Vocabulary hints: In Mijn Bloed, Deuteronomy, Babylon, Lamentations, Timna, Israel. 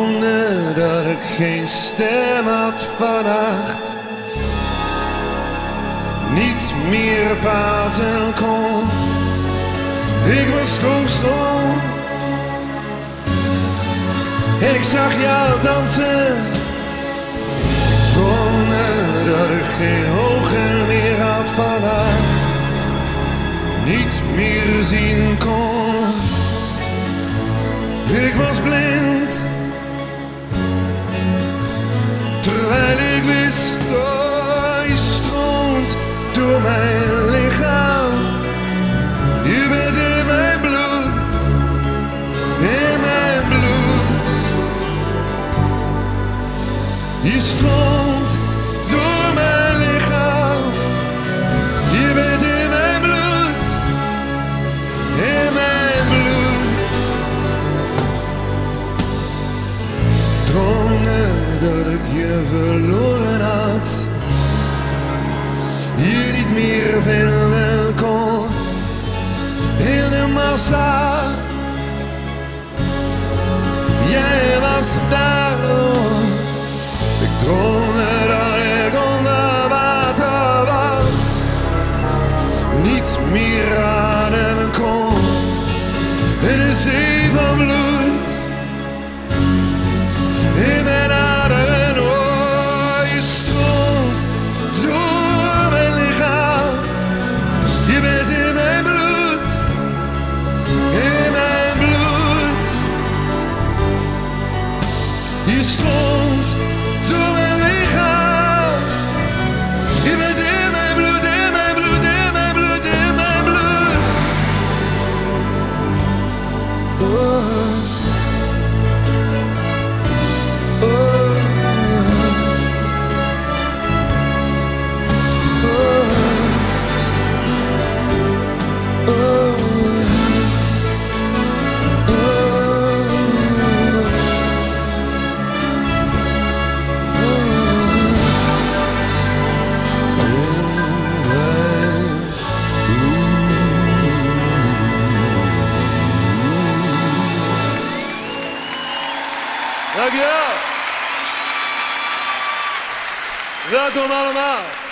verbonden dat ik geen stem had vannacht. Niet meer bazen kon, ik was zo stom. En ik zag jou dansen, dromen dat ik geen ogen meer had vannacht. Niet meer zien kon, ik was blind, terwijl ik wist dat je stroomt door mijn lichaam. Je bent in mijn bloed, in mijn bloed. Je stroomt door mijn lichaam. Je bent in mijn bloed, in mijn bloed. Droomde dat ik je verloren had, je niet meer vinden kon in de massa. Jij was daar, oh. Ik droomde dat ik onder water was, niet meer ademen kon in de zee van bloed. In mijn aderen, oh, je stroomt door mijn lichaam. Je bent in mijn bloed, in mijn bloed. Je stroomt door mijn lichaam. Je bent in mijn bloed, in mijn bloed, in mijn bloed, in mijn bloed. Oh. Dankjewel. Welkom allemaal.